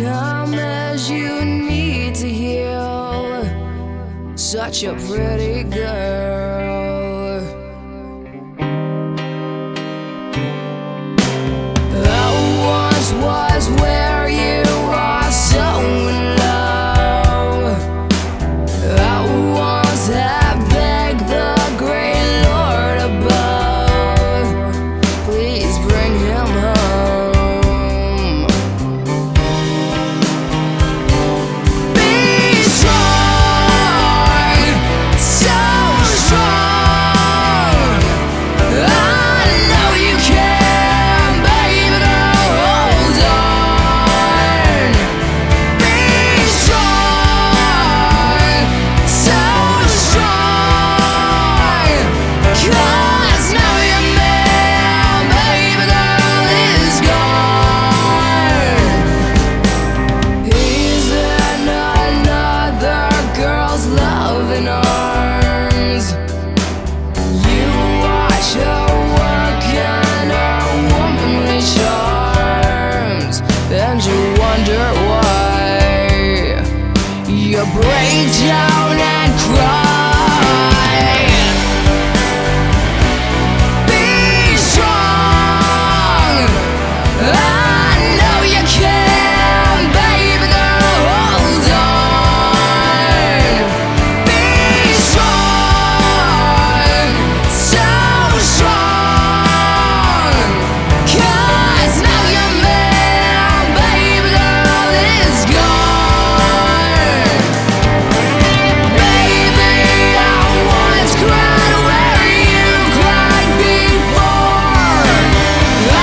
much time as you need to heal. Such a pretty girl. I was where you are, so in love. I once had begged the great Lord above, please bring him home. Be strong, so strong. I know you can, baby girl, hold on. Be strong, so strong. 'Cause now your man, baby girl, is gone. He's in another girl's loving arms. You watch her work and her womanly charms, and you wonder why you break down and cry. Be strong. I know you can, baby girl, hold on. Be strong, so strong. 'Cause now your man, baby girl, is gone. Baby, I once cried where you cried before.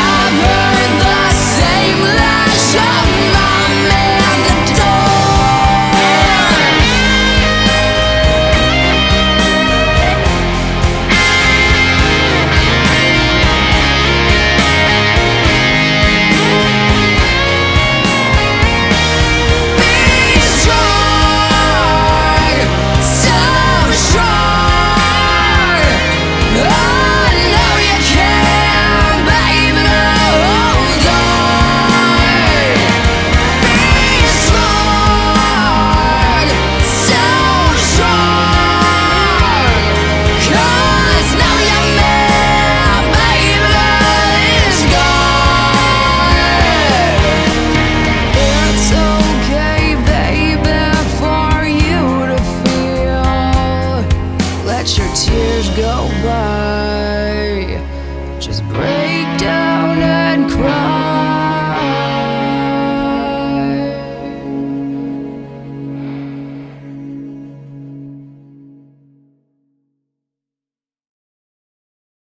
I've heard the same lash of my man at the door. Be strong, so strong. I know you can, baby girl, hold on. Be strong, so strong. 'Cause now your man, baby girl, is gone. It's okay, baby, for you to feel. Let your tears go by.